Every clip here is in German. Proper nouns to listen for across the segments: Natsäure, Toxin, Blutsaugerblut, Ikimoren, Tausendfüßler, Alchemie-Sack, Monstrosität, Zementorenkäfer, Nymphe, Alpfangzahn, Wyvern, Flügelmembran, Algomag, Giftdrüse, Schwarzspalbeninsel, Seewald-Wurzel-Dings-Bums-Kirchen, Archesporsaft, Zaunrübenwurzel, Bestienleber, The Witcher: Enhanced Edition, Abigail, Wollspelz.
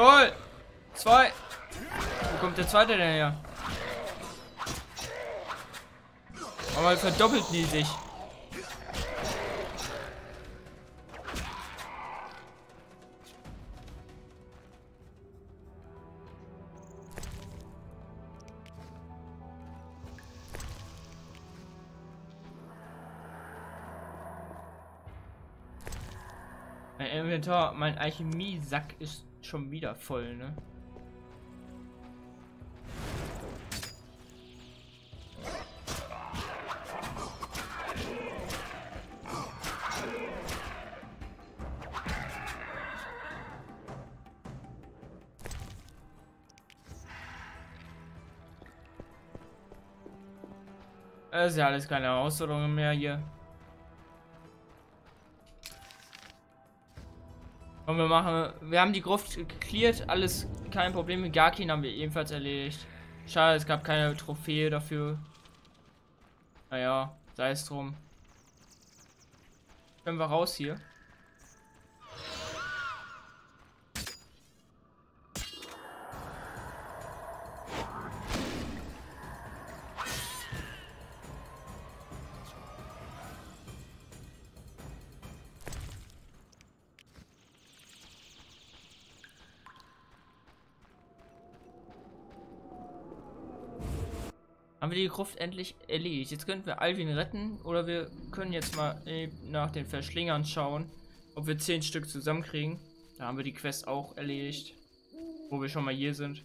Lol! Zwei! Wo kommt der zweite denn her? Aber verdoppelt nie sich. Mein Inventar, mein Alchemie-Sack ist schon wieder voll, ne? Das ist ja alles keine Herausforderung mehr hier. Und wir machen, wir haben die Gruft geklärt, alles kein Problem. Garkin haben wir ebenfalls erledigt. Schade, es gab keine Trophäe dafür. Naja, sei es drum. Können wir raus hier? Haben wir die Gruft endlich erledigt. Jetzt könnten wir Alvin retten oder wir können jetzt mal nach den Verschlingern schauen, ob wir 10 Stück zusammenkriegen. Da haben wir die Quest auch erledigt, wo wir schon mal hier sind.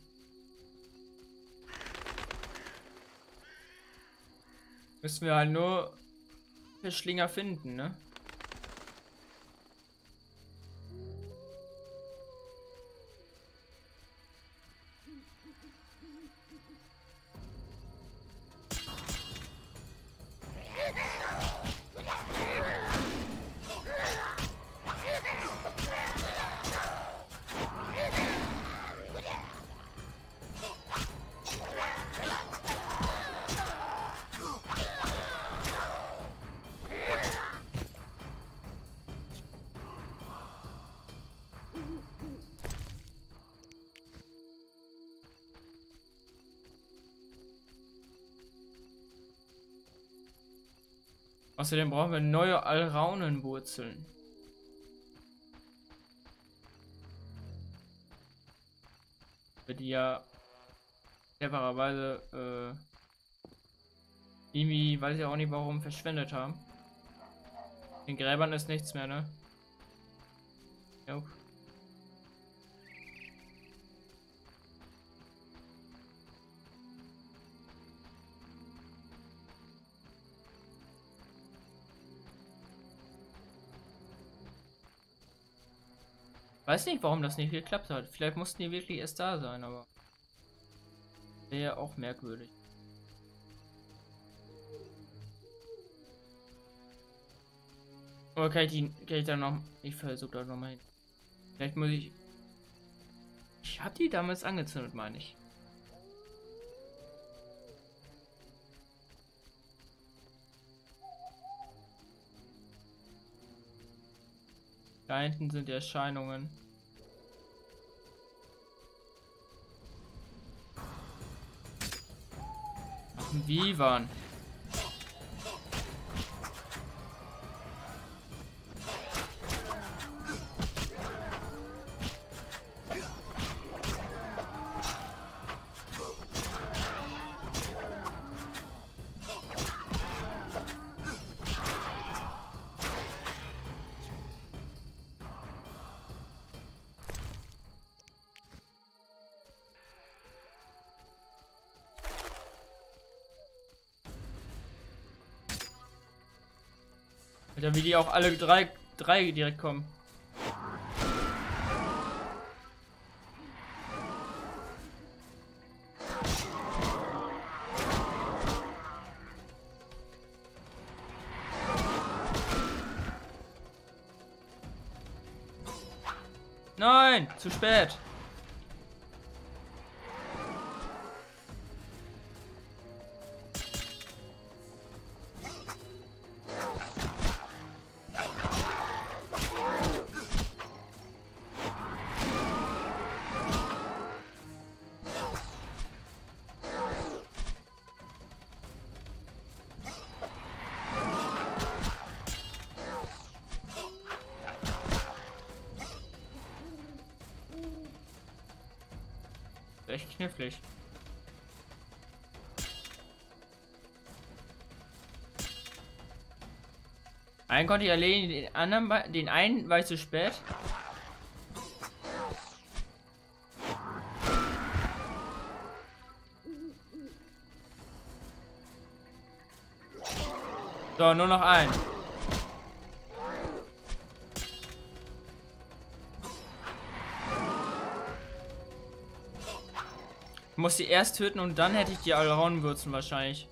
Müssen wir halt nur Verschlinger finden, ne? Außerdem brauchen wir neue Alraunenwurzeln. Die ja clevererweise irgendwie, weiß ich auch nicht warum, verschwendet haben. In Gräbern ist nichts mehr, ne? Jo. Weiß nicht, warum das nicht geklappt hat. Vielleicht mussten die wirklich erst da sein, aber wäre ja auch merkwürdig. Aber kann ich die, kann ich da noch... Ich versuche da nochmal hin. Vielleicht muss ich... Ich habe die damals angezündet, meine ich. Da hinten sind die Erscheinungen. Ach, ein Wyvern. Alter, wie die auch alle drei direkt kommen. Nein, zu spät. recht knifflig. Einen konnte ich erledigen, den anderen, den einen war ich zu spät. So, nur noch einen. Ich muss sie erst töten und dann hätte ich die Alraunenwurzel wahrscheinlich.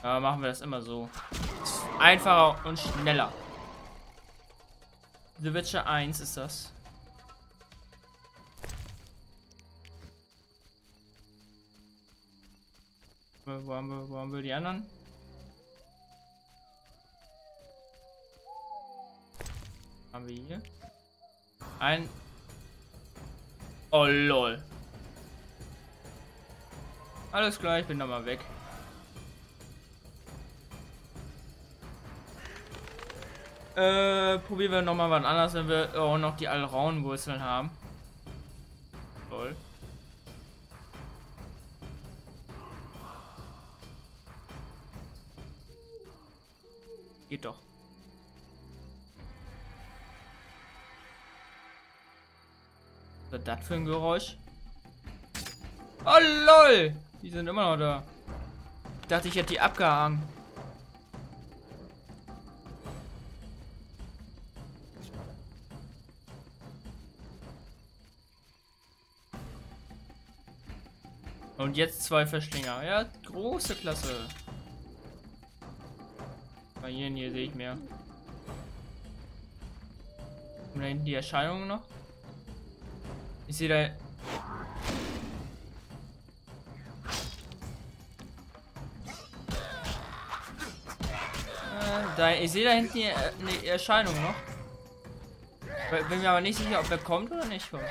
Aber machen wir das immer so. Einfacher und schneller. The Witcher 1 ist das. Wo haben wir die anderen? Haben wir hier? Ein... Oh lol. Alles klar, ich bin da mal weg. Probieren wir nochmal was anderes, wenn wir auch noch die Alraunenwurzeln haben. Toll. Geht doch. Was ist das für ein Geräusch? Oh lol! Die sind immer noch da. Ich dachte, ich hätte die abgehangen. Und jetzt 2 Verschlinger. Ja, große Klasse. Bei hier sehe ich mehr. Und da hinten die Erscheinung noch. Ich sehe da... ich sehe da hinten die Erscheinung noch. Bin mir aber nicht sicher, ob er kommt oder nicht kommt.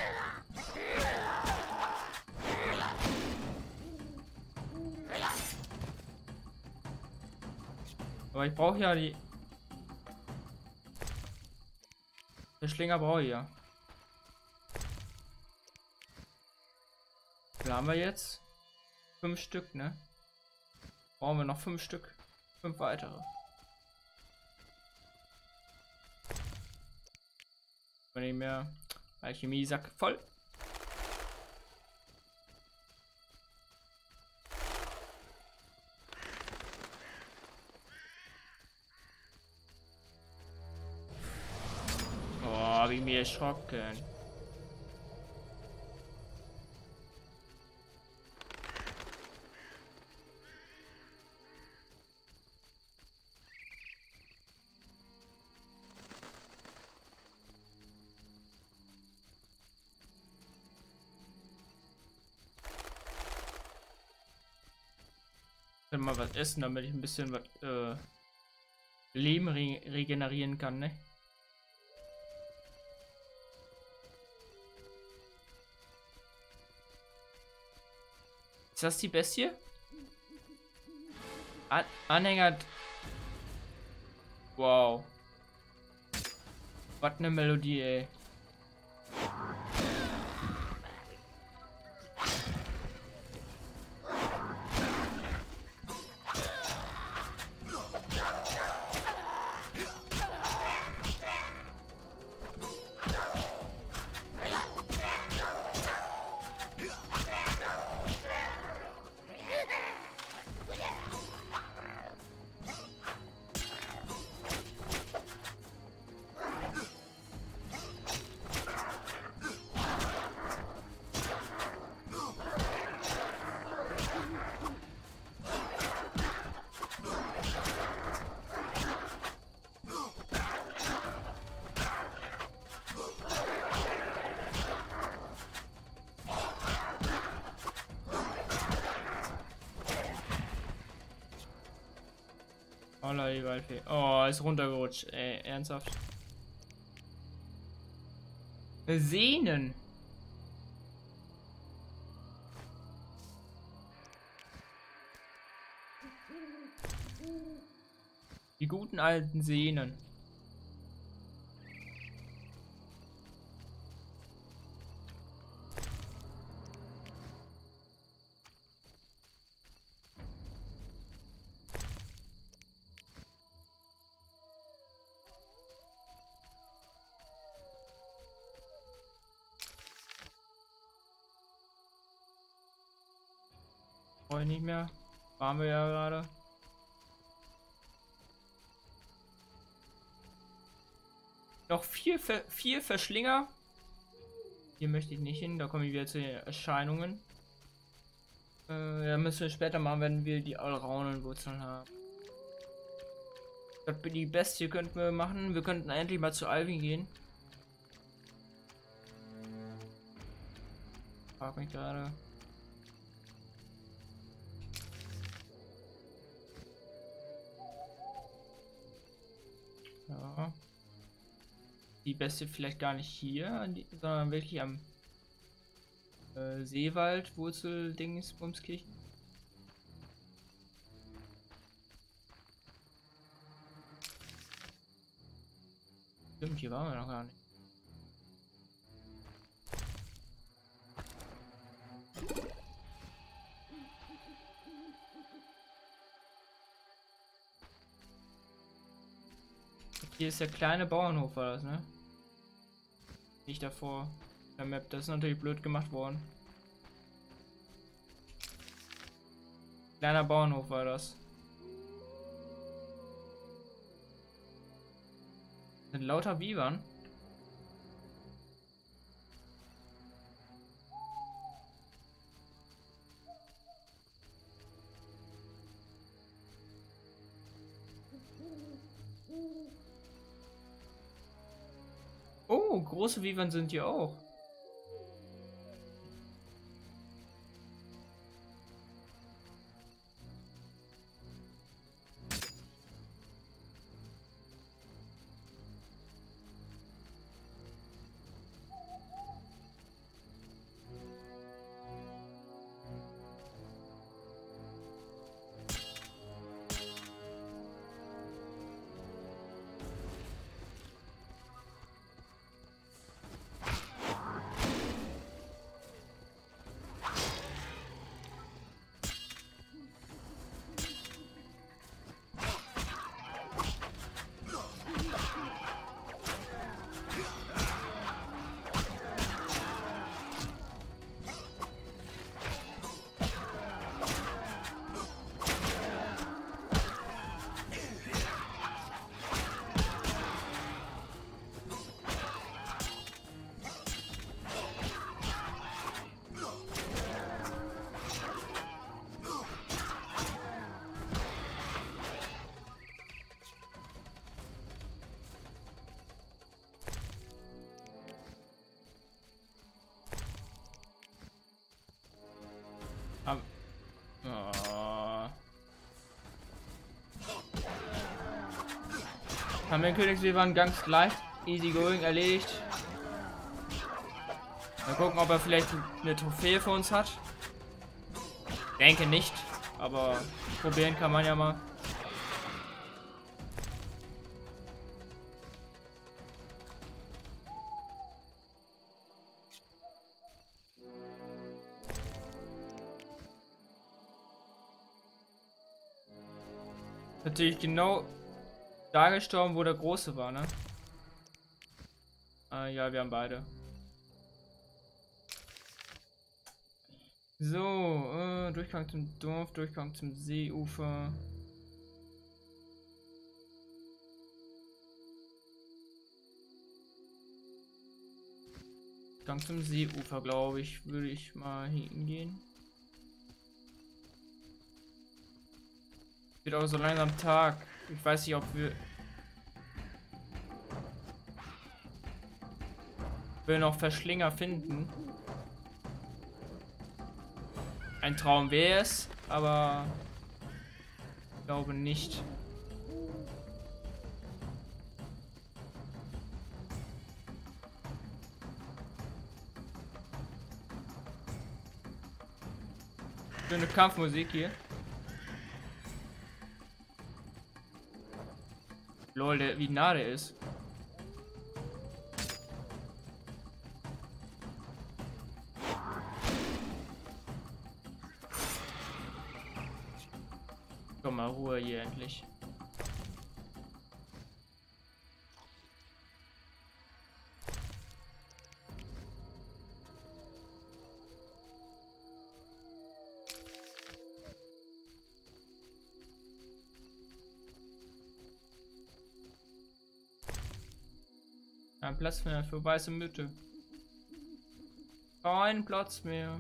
Aber ich brauche ja die... Verschlinger brauche ich ja. Wie viel haben wir jetzt? 5 Stück, ne? Brauchen wir noch 5 Stück. 5 weitere. Wenn ich mehr Alchemie-Sack voll. Mir erschrocken. Ich will mal was essen, damit ich ein bisschen was, Leben regenerieren kann, ne? Ist das die Bestie? Anhänger. Wow. Was eine Melodie, ey. Oh, ist runtergerutscht. Ey, ernsthaft. Sehnen. Die guten alten Sehnen. Brauche ich nicht mehr. Waren wir ja gerade. Noch vier Verschlinger. Hier möchte ich nicht hin, da komme ich wieder zu den Erscheinungen. Ja, müssen wir später machen, wenn wir die Alraunenwurzeln haben. Die Bestie könnten wir machen. Wir könnten endlich mal zu Alvin gehen. Frag mich gerade. Ja. Die Bestie vielleicht gar nicht hier, sondern wirklich am Seewald-Wurzel-Dings-Bums-Kirchen. Stimmt, hier waren wir noch gar nicht. Hier ist der kleine Bauernhof, war das, ne? Nicht davor. Der Map, das ist natürlich blöd gemacht worden. Kleiner Bauernhof war das. Das sind lauter Bibern. Große Wyvern sind hier auch. Haben wir den Königswyvern ganz leicht, easy going, erledigt. Mal gucken, ob er vielleicht eine Trophäe für uns hat. Denke nicht, aber probieren kann man ja mal. Natürlich genau da gestorben, wo der Große war, ne? Ah, ja, wir haben beide. So, Durchgang zum Dorf, Durchgang zum Seeufer. Durchgang zum Seeufer, glaube ich, würde ich mal hingehen. Wird auch so langsam Tag. Ich weiß nicht, ob wir... will noch Verschlinger finden. Ein Traum wäre es, aber... ich glaube nicht. Schöne Kampfmusik hier. Lol, der, wie nah der ist. Komm mal, Ruhe hier endlich. Kein Platz mehr für weiße Mütte. Kein Platz mehr.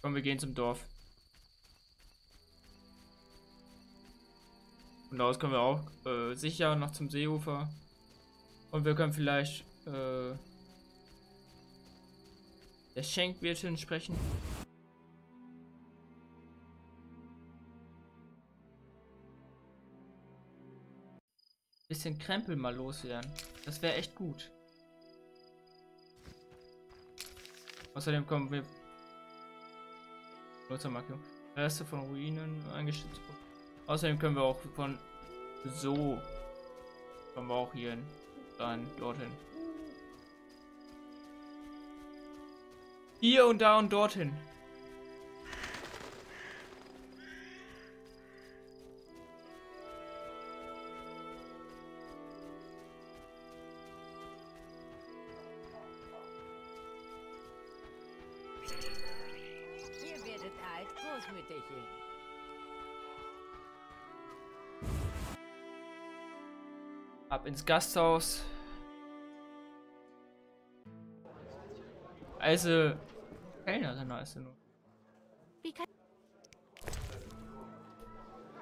Komm, wir gehen zum Dorf. Und daraus können wir auch sicher noch zum Seeufer. Und wir können vielleicht der Schenkwirtin sprechen. Bisschen Krempel mal loswerden. Das wäre echt gut. Außerdem kommen wir. Nutzermarkierung. Reste von Ruinen eingeschützt. Außerdem können wir auch von. So. Kommen wir auch hier hin. Dann dorthin. Hier und da und dorthin. Ab ins Gasthaus. Also, Kellner sind nice nur.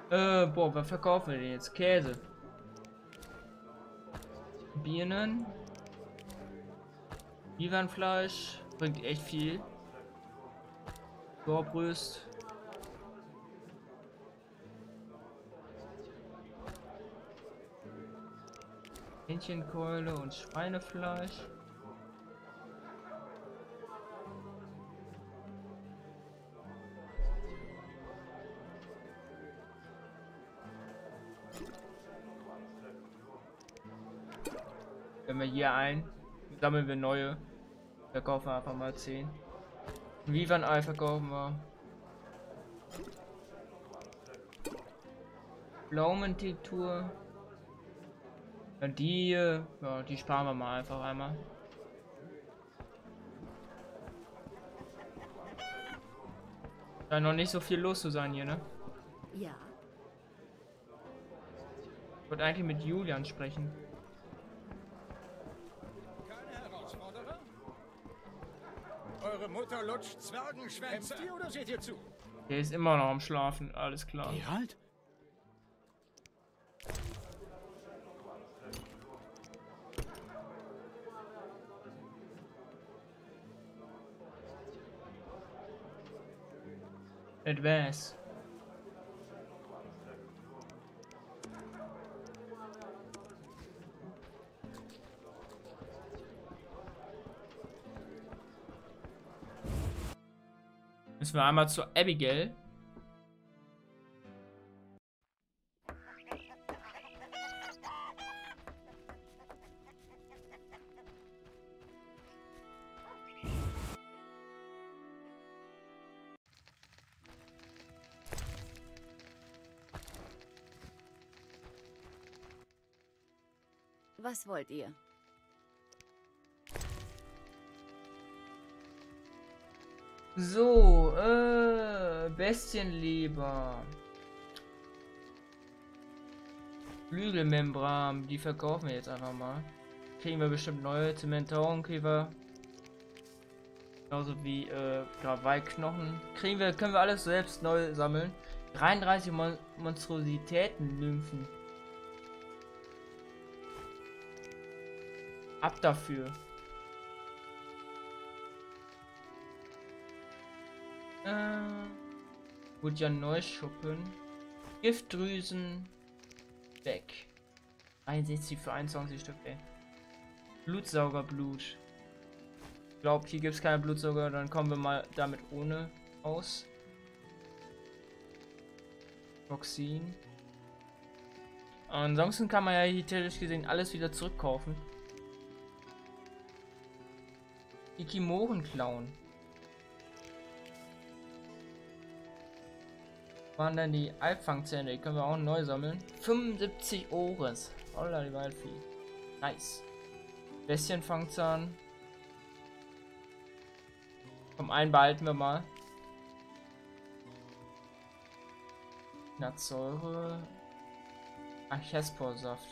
Boah, was verkaufen wir denn jetzt? Käse. Birnen. Bivernfleisch. Bringt echt viel. Dorbrüst. Hähnchenkeule und Schweinefleisch. Wenn wir hier ein, sammeln wir neue. Verkaufen wir einfach mal 10. Wyvern-Ei verkaufen wir. Blaumentiktur. Die, ja, die sparen wir mal einfach einmal. Scheint noch nicht so viel los zu sein hier, ne? Ja. Ich wollte eigentlich mit Julian sprechen. Keine Herausforderer? Eure Mutter lutscht Zwergenschwänze. Kämpft ihr oder seht ihr zu? Der ist immer noch am Schlafen, alles klar. Ja, halt. Advance. Müssen wir einmal zu Abigail. Was wollt ihr? So, Bestienleber. Flügelmembran, die verkaufen wir jetzt einfach mal. Kriegen wir bestimmt neue Zementorenkäfer. Genauso wie Graveiknochen. Können wir alles selbst neu sammeln. 33 Monstrositäten Nymphen. Ab dafür. Gut, ja, Neuschuppen. Giftdrüsen. Weg. 61 für 21 Stück, ey. Blutsaugerblut. Ich glaube, hier gibt es keine Blutsauger, dann kommen wir mal damit ohne aus. Toxin. Ansonsten kann man ja hier theoretisch gesehen alles wieder zurückkaufen. Ikimoren klauen. Waren dann die Alpfangzähne, die können wir auch neu sammeln. 75 Ohres. Holla die Waldvieh. Nice. Bestienfangzahn. Komm, einen behalten wir mal. Natsäure. Archesporsaft.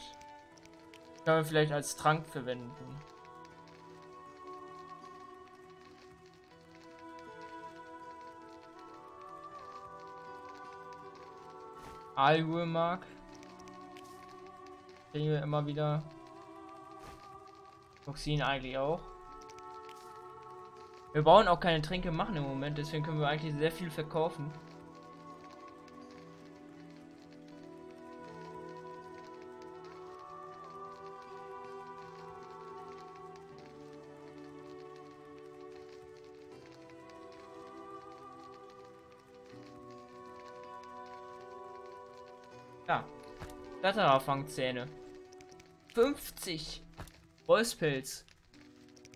Können wir vielleicht als Trank verwenden. Algomag. Kriegen wir immer wieder. Toxin eigentlich auch. Wir brauchen auch keine Tränke machen im Moment, deswegen können wir eigentlich sehr viel verkaufen. Ja, Blätterfangzähne. 50. Wollspelz.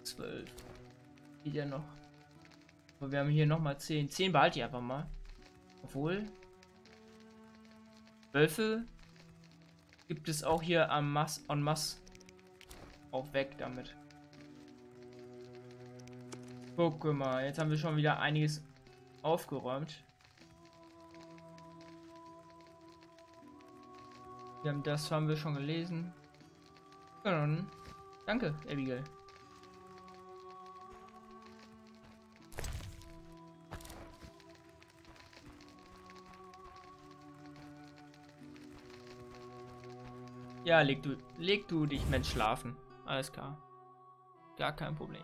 12. Geht ja noch. Aber wir haben hier nochmal 10. 10 behalte ich einfach mal. Obwohl. Wölfe gibt es auch hier am Mass. En masse. Auch weg damit. Guck mal, jetzt haben wir schon wieder einiges aufgeräumt. Das haben wir schon gelesen. Danke, Abigail. Ja, leg du dich, Mensch, schlafen. Alles klar. Gar kein Problem.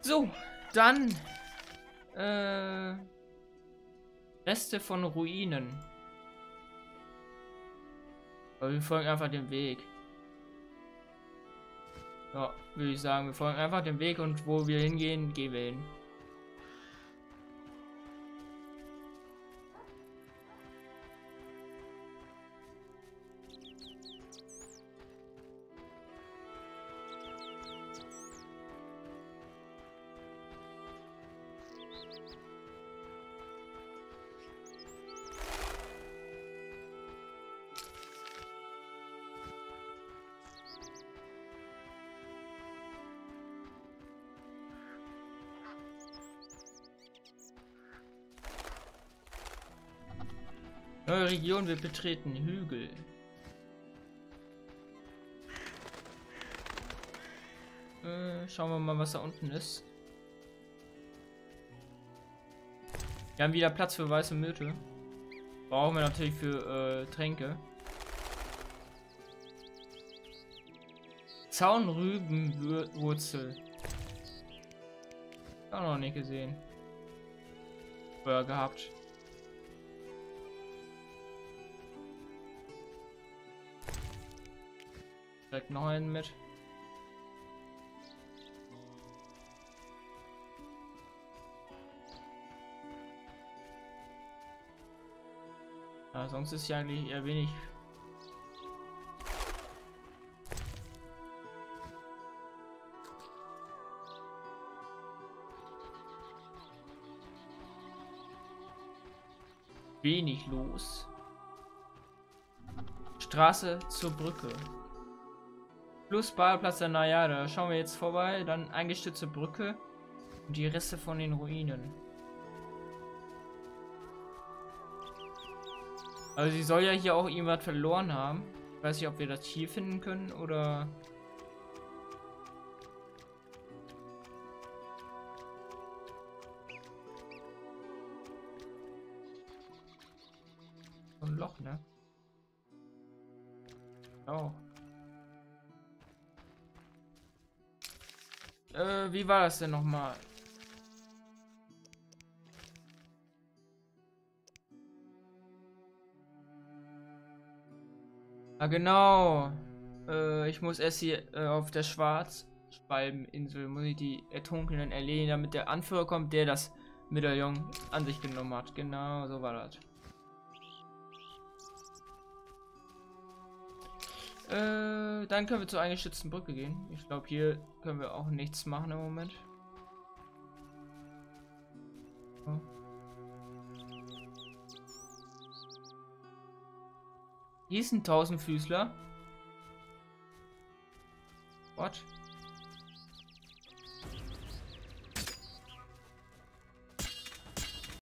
So, dann Reste von Ruinen. Aber wir folgen einfach dem Weg. Ja, würde ich sagen, wir folgen einfach dem Weg und wo wir hingehen, gehen wir hin. Neue Region, wir betreten Hügel. Schauen wir mal, was da unten ist. Wir haben wieder Platz für weiße Myrte. Brauchen wir natürlich für Tränke. Zaunrübenwurzel. Auch noch nicht gesehen. Oder gehabt. Direkt noch einen mit. Ja, sonst ist ja eigentlich eher wenig. Wenig los. Straße zur Brücke. Plus Badeplatz der Najada. Schauen wir jetzt vorbei. Dann eingestürzte Brücke und die Reste von den Ruinen. Also sie soll ja hier auch irgendwas verloren haben. Ich weiß nicht, ob wir das hier finden können oder... So ein Loch, ne? Oh. Wie war das denn nochmal? Ah, genau. Ich muss erst hier auf der Schwarzspalbeninsel muss ich die Ertrunkenen erledigen, damit der Anführer kommt, der das Medaillon an sich genommen hat. Genau, so war das. Dann können wir zur eingeschützten Brücke gehen. Ich glaube, hier können wir auch nichts machen im Moment. Oh. Hier ist ein Tausendfüßler.